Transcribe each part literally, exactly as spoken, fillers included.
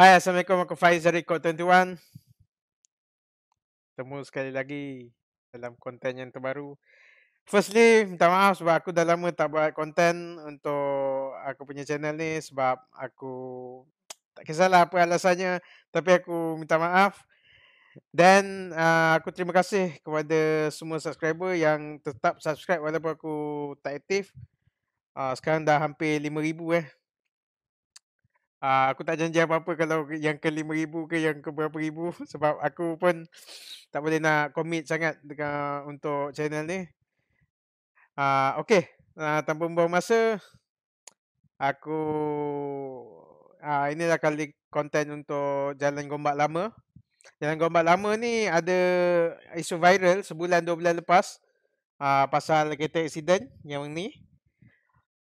Hai, Assalamualaikum. Aku Faiz dari Code dua puluh satu. Temu sekali lagi dalam konten yang terbaru. Firstly, minta maaf sebab aku dah lama tak buat konten untuk aku punya channel ni. Sebab aku tak kisahlah apa alasannya, tapi aku minta maaf. Dan uh, aku terima kasih kepada semua subscriber yang tetap subscribe walaupun aku tak aktif. uh, Sekarang dah hampir lima ribu eh. Uh, aku tak janji apa-apa kalau yang ke lima ribu ke yang ke berapa ribu. Sebab aku pun tak boleh nak commit sangat dengan, untuk channel ni. Uh, okay, uh, tanpa membuang masa. Aku uh, inilah kali konten untuk Jalan Gombak Lama. Jalan Gombak Lama ni ada isu viral sebulan dua bulan lepas. Uh, pasal kereta accident yang ni.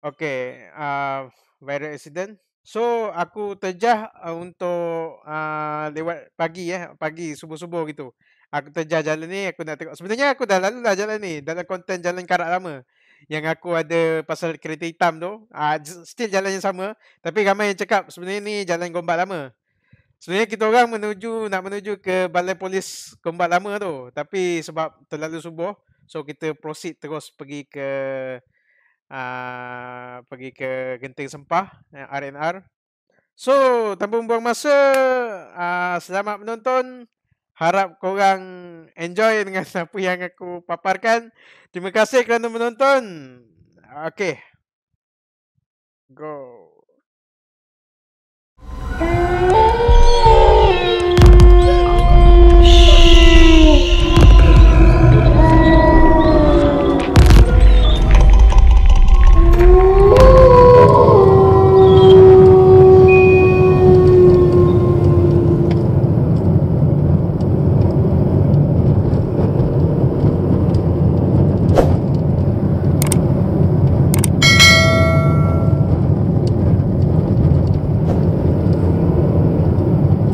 Okay, uh, viral accident. So aku terjah uh, untuk uh, lewat pagi eh pagi subuh-subuh gitu. Aku terjah jalan ni, aku nak tengok. Sebenarnya aku dah lalu lah jalan ni dalam konten Jalan Karak Lama yang aku ada pasal kereta hitam tu. Uh, still jalan yang sama, tapi ramai yang cakap sebenarnya ni Jalan Gombak Lama. Sebenarnya kita orang menuju nak menuju ke Balai Polis Gombak Lama tu, tapi sebab terlalu subuh, so kita proceed terus pergi ke Uh, pergi ke Genting Sempah, R N R. So, tanpa membuang masa, uh, selamat menonton. Harap korang enjoy dengan apa yang aku paparkan. Terima kasih kerana menonton. Okay, go.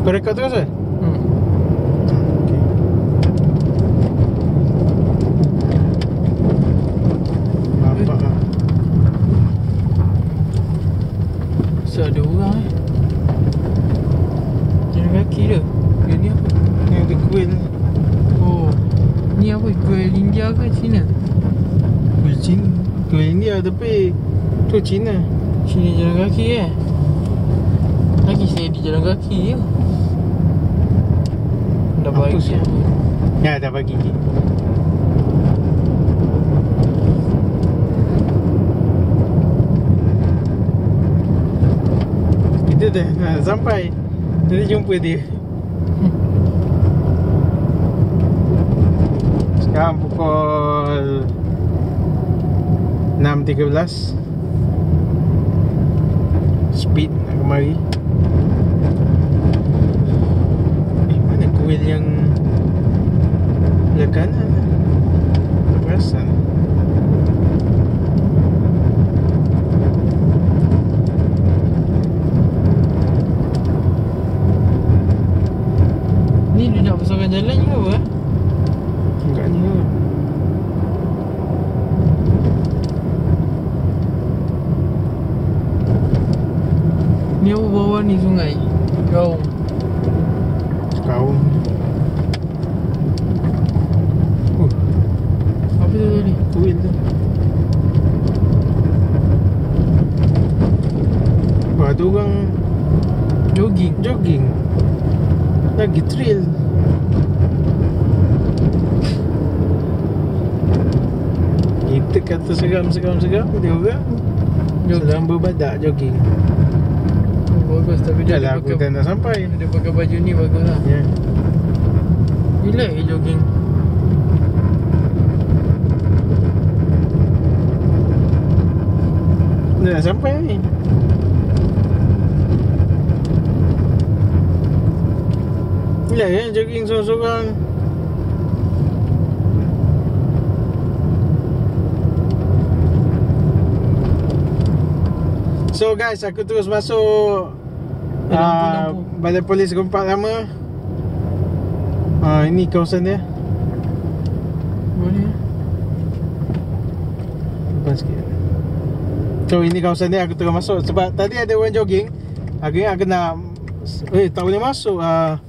Rekod terus eh? Hmm. Okay. Nampak lah. So ada orang eh. Jalan kaki dia. Dia ni apa? Ni ada kuil. Oh. Ni apa? Kuil India ke Cina? Kuil Cina. Kuil India tapi tu Cina. Cina jalan kaki eh? Lagi saya di jalan kaki je. Dah bagi. Ya, dah bagi. Kita dah ha, sampai. Jadi jumpa dia. Sekarang pukul enam tiga belas. Speed nak kemari. Eh, mana kuil yang belah kanan? Tak perasan. Ni dia nak besarkan jalan ke apa? Enggaknya ni apa bawah ni sungai? Kau Kau oh. Apa tu tadi? Kuil tu. Wah, tu orang jogging. Jogging lagi trail. Kita kata seram-seram-seram, dia orang seram berbadak jogging. Bagus, tapi dia lah aku tak nak sampai. Dia pakai baju ni bagus lah. Ya, yeah. Relax je jogging. Dia nak sampai ni. Relax je jogging sorang-sorang. So guys, aku terus masuk Uh, Balai Polis Gombak Lama. uh, Ini kawasan dia. Boleh. pelan sikit. So ini kawasan ni aku tengah masuk sebab tadi ada orang jogging. Akhirnya aku nak eh tak boleh masuk ah.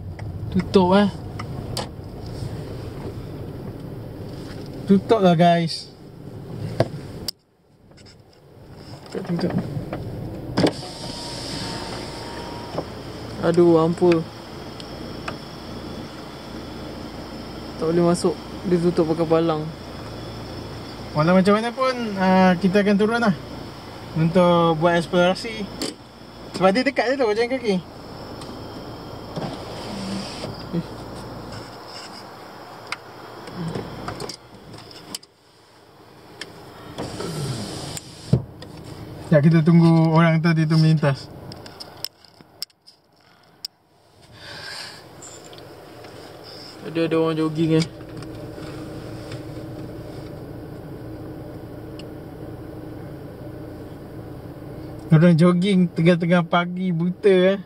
Tutup eh. Tutup lah guys. Tutup. Aduh ampun. Tak boleh masuk. Dia tutup pakai palang. Walau macam mana pun uh, kita akan turun lah untuk buat eksplorasi. Sebab dia dekat je tu jalan kaki. Ya, kita tunggu orang tadi tu melintas. Ada ada orang jogging eh. Orang jogging tengah-tengah pagi buta eh.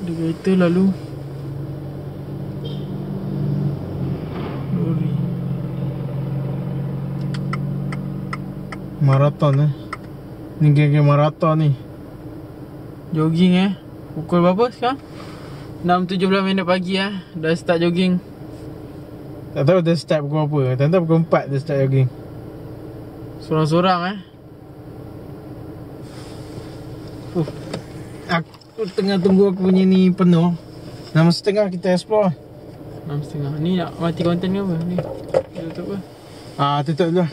Ada kereta lalu. Lori maraton eh. Ni geng-geng maraton ni. Jogging eh. Pukul berapa sekarang? enam tujuh belas minit pagi eh. Dah start jogging. Tak tahu dah start pukul berapa. Tentu pukul empat dah start jogging. Sorang-sorang eh. Uh. Aku tengah tunggu aku punya ni penuh. enam setengah kita explore. enam setengah. Ni nak mati konten ke apa? Ni. Tutup ke? Ah, tutup dulu.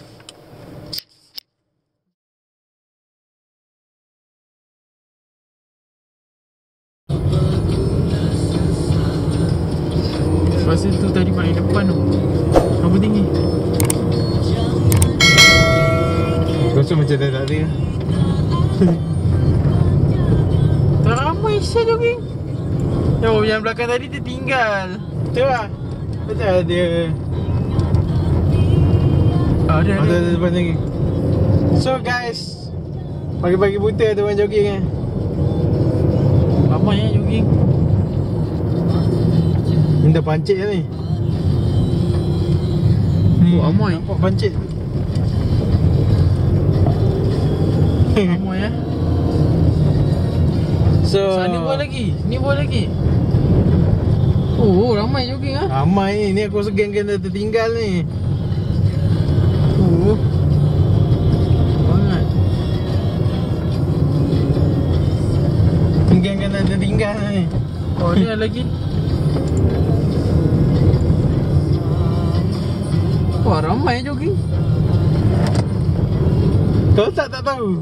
Pasal tu tadi paling depan tu. Apa tinggi? Rasa macam dah tak ada. Aisyah jogging. Oh, yang belakang tadi dia tinggal. Betul lah. Betul lah dia. Oh, dia ada depan lagi. So guys, pagi-pagi buta ada orang jogging eh. Ramai eh jogging. Ini dah pancit dah ni. Oh, ramai. Nampak pancit. Ramai eh. So, so ni buat lagi, ni buat lagi. Oh, oh ramai jogging ah. Ha? Ramai ni, ni aku rasa geng-geng dah tertinggal ni. Oh. Bangat. Geng-geng dah tertinggal ni. Oh, ni ada lagi. Wah, ramai jogging. Kau tak tak tahu.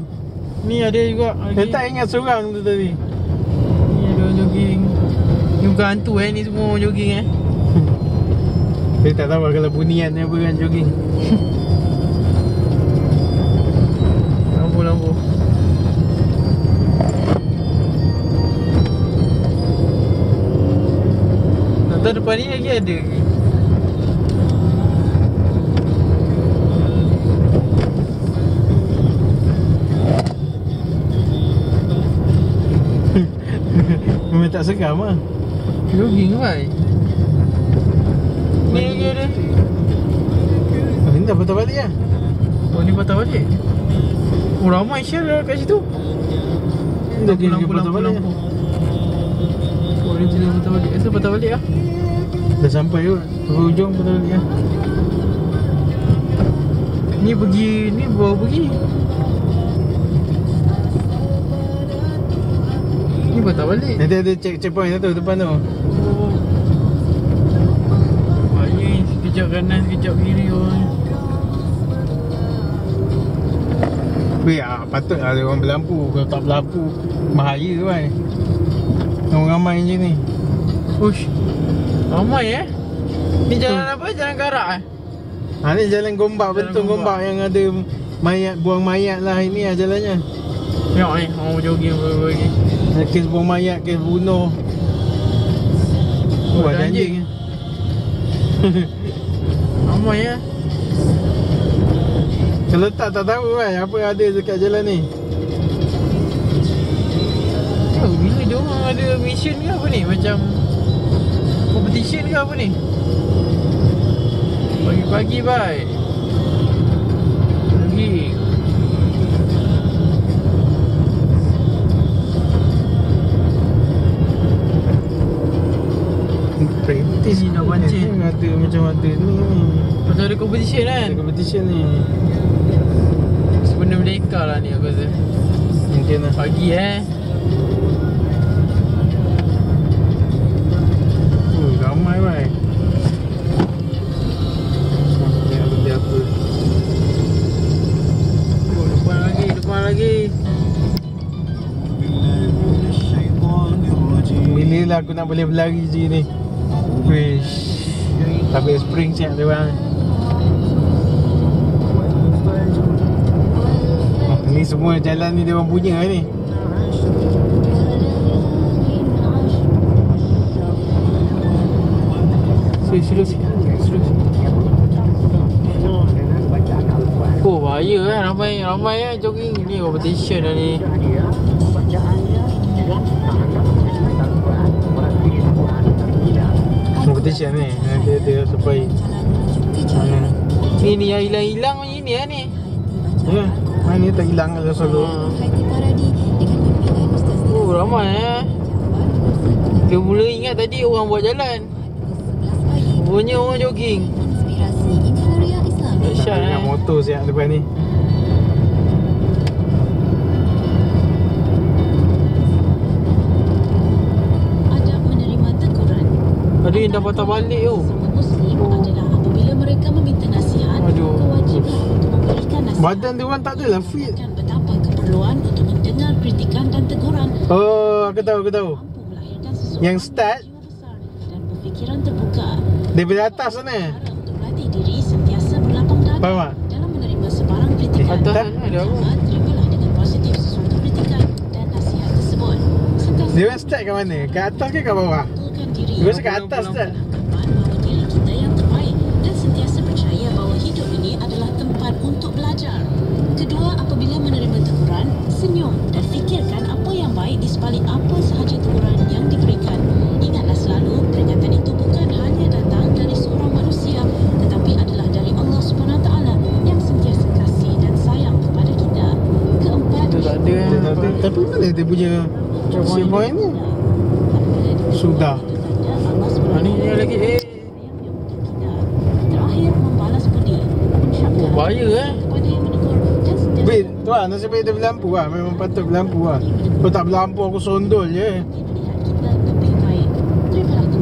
Ni ada juga lagi. Dia tak ingat seorang tu tadi. Jogging. Ni bukan hantu eh, ni semua jogging eh. Saya tak tahu kalau bunian ni apa kan jogging. Lampu-lampu. Tak tahu depan ni lagi ada ke? Memang tak seram lah. Jogging kan? Ni lagi ada. Oh, ini dah patah balik lah. Oh, ni patah balik? Oh, ramai Syar lah kat situ. Ini dah gila patah balik lah. Oh, ni gila patah balik. Asal patah balik lah. Dah sampai tu. Sampai hujung patah balik lah. Ni pergi, ni bawa pergi ni. Ni pun tak balik. Nanti ada check checkpoint satu depan tu. Oh. Banyak sekejap kanan sekejap kiri orang. Weh, ah, patut ada orang berlampu. Kalau tak berlampu bahaya tu kan. Orang ramai je ni. Ush. Ramai eh. Ni jalan hmm. apa? Jalan Karak eh. Ha, ni jalan Gombak, betul Gombak. Gombak yang ada mayat, buang mayat lah ini lah jalannya. Tengok ni, orang jogging lagi. Kes buang mayat, kes bunuh. Oh, ada anjing. Ramai ya. Kalau tak, tak tahu kan apa ada dekat jalan ni. Oh, bila dia orang ada mission ke apa ni? Macam competition ke apa ni? Pagi-pagi baik. Pagi. Practice ni nak pancing. Ada macam ada ni. Pasal ada competition kan? Ada competition ni. Sebenarnya merdeka lah ni aku rasa. Mungkin lah. Pagi eh. Oh, ramai baik. Lagi. Bila lah aku nak boleh berlari je ni. Wish. Tapi spring siap dia bang. Oh, ni semua jalan ni dia orang punya ni. Slow slow slow. Oh, bahaya kan, ramai ramai kan jogging ni, competition dah ni. Competition ni, ada dia sampai. Ini ni yang hilang-hilang macam ni lah ni. Ya, mana ni tak hilang kat selalu. Oh, ramai eh. Dia mula ingat tadi orang buat jalan. Rupanya orang jogging. Syar nak motor siap depan ni. Ada menerima teguran. Tadi dah patah balik tu. Muslim adalah apabila mereka meminta nasihat, kewajiban untuk memberikan nasihat. Badan dia orang tak adalah fit. Betapa keperluan untuk mendengar kritikan dan teguran. Oh, aku tahu, aku tahu. Yang start dan berfikiran terbuka. Daripada atas sana. Untuk latih diri sentiasa berlapang dada. Faham tak? Dalam menerima sebarang kritikan, terimalah dengan positif sesuatu kritikan dan nasihat tersebut. Dia orang start kat mana? Kat atas ke kat bawah? Dia rasa kat atas start. Bahawa diri kita yang terbaik dan sentiasa percaya bahawa hidup ini adalah tempat untuk belajar. Kedua, apabila menerima teguran, senyum dan fikirkan apa yang baik di sebalik apa sahaja teguran yang diberikan. Ingatlah selalu peringatan itu bukan hanya datang dari seorang manusia, tetapi adalah dari Allah subhanahu wa taala yang sentiasa kasih dan sayang kepada kita. Keempat, itu tak ada, tak ada. Tapi mana dia punya checkpoint ni? Sudah. Ha, ni lagi eh. Terakhir, membalas budi. Oh, bahaya eh. Weh, tu lah nasib baik dia berlampu lah. Memang patut berlampu lah. Kalau tak berlampu aku sondol je.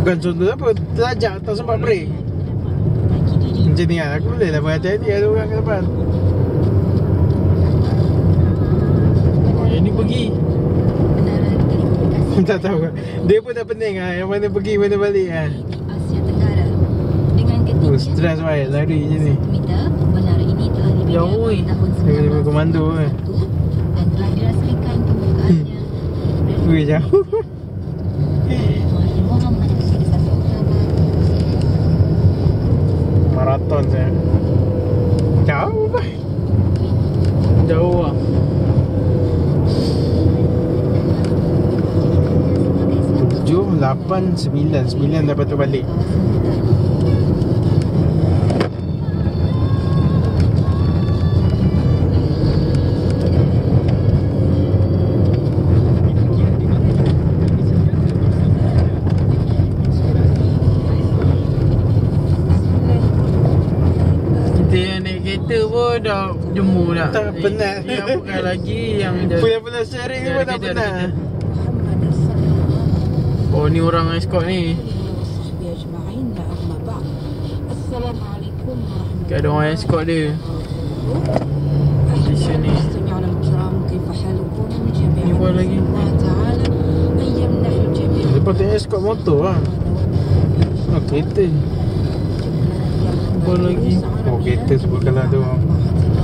Bukan sondol apa, terlajak tak sempat break. Macam ni lah, aku boleh lah berhati-hati ada orang ke depan. Oh, yang ni pergi. Tak tahu kan. Dia pun tak pening lah, yang mana pergi, mana balik lah. Oh, stres baik, lari je ni. Jauh ni. Dia komando kan. Dan telah dirasakan kemukaannya. Weh, jauh. Maraton saya. Jauh lah. Jauh lah. Tujuh, lapan, sembilan. Sembilan dah patut balik. Dah jemur dah. Tak penat. Yang bukan lagi yang punya-punya sharing ni pun tak penat. Oh, ni orang escort ni. Kat ada orang escort dia. Malaysia ni. Ni buat lagi. Dia patut escort motor lah. Oh, kereta. Buat lagi. Oh, kereta sebab kalau tu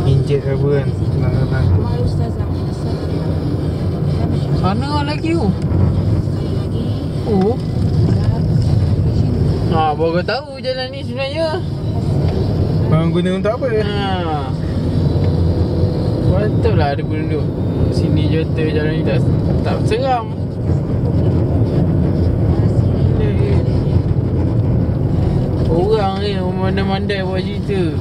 injet apa kan, tenang-tenang tu. Sana lagi tu. Oh, ha, baru tahu jalan ni sebenarnya. Baru guna untuk apa? Haa, betul lah ada penduduk sini jata jalan ni tak, tak seram. Orang ni memandai-mandai buat cerita.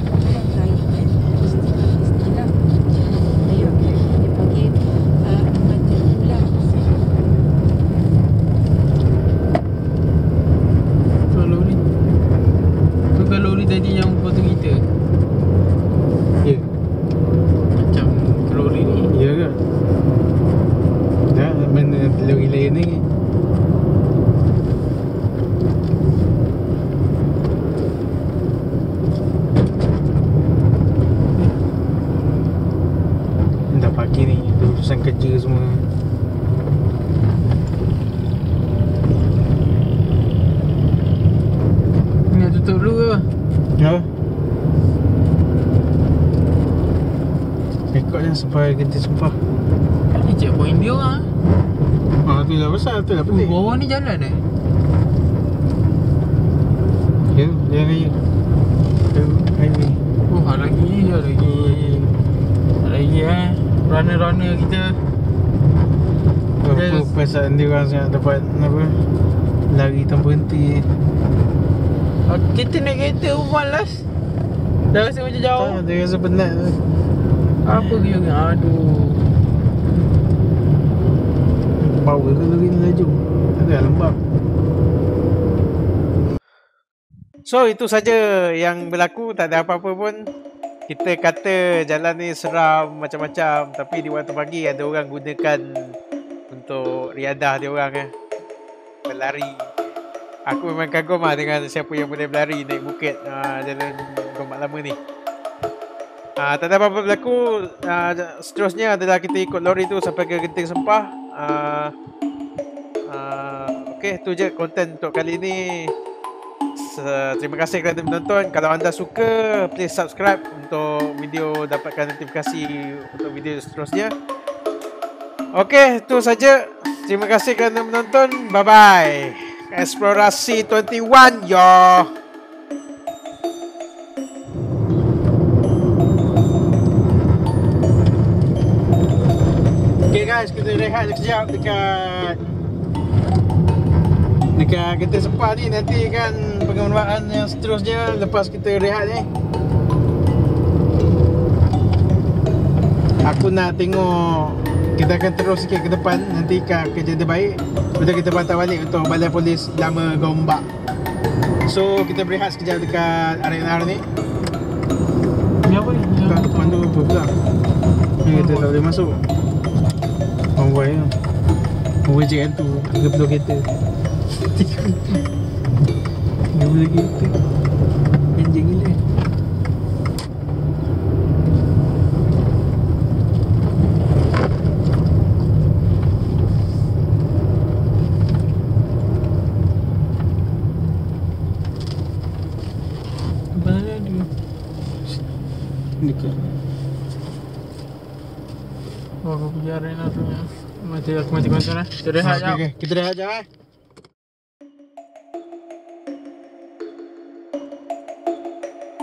Sampai Genting Sempah. Ni je poin dia orang. Ha, tu lah besar, tu lah penting. Oh, bawah ni jalan eh. Ya, dia ni. Tu, ni. Oh, ada lagi, ada lagi. Ada lagi eh. Rana-rana kita. Apa perasaan dia orang sangat dapat apa? Lari tanpa henti. Kita naik kereta pun malas. Dah rasa macam jauh. Tak, dia rasa penat. Apa dia ni? Aduh, power ke lori ni laju? Agak lembab. So itu saja yang berlaku. Tak ada apa-apa pun. Kita kata jalan ni seram macam-macam, tapi di waktu pagi ada orang gunakan untuk riadah dia orang eh. Berlari. Aku memang kagum lah dengan siapa yang boleh berlari naik bukit ha, Jalan Gombak Lama ni. Uh, tak ada apa-apa berlaku. Uh, seterusnya adalah kita ikut lori tu sampai ke Genting Sempah. Uh, uh, Okey, tu je konten untuk kali ini. So, terima kasih kerana menonton. Kalau anda suka, please subscribe untuk video dapatkan notifikasi untuk video seterusnya. Okey, tu saja. Terima kasih kerana menonton. Bye-bye. Explorasi dua puluh satu, yo. Guys, kita rehat sekejap dekat dekat Genting Sempah ni, nanti kan pengembaraan yang seterusnya lepas kita rehat ni. Aku nak tengok, kita akan terus sikit ke depan, nanti kat Jenderbaik, lepas kita patah balik untuk Balai Polis Lama Gombak. So kita berehat sekejap dekat R N R ni. Ni apa ni? Kat depan tu apa pula? Ni kita tak boleh masuk. Orang buat je. Orang je kan tu tiga puluh kereta. tiga puluh kereta. Anjing gila. Mana dia? Dekat. Oh, aku punya arena tu. Mati, aku mati konten lah. Kita rehat sekejap. Kita rehat sekejap eh.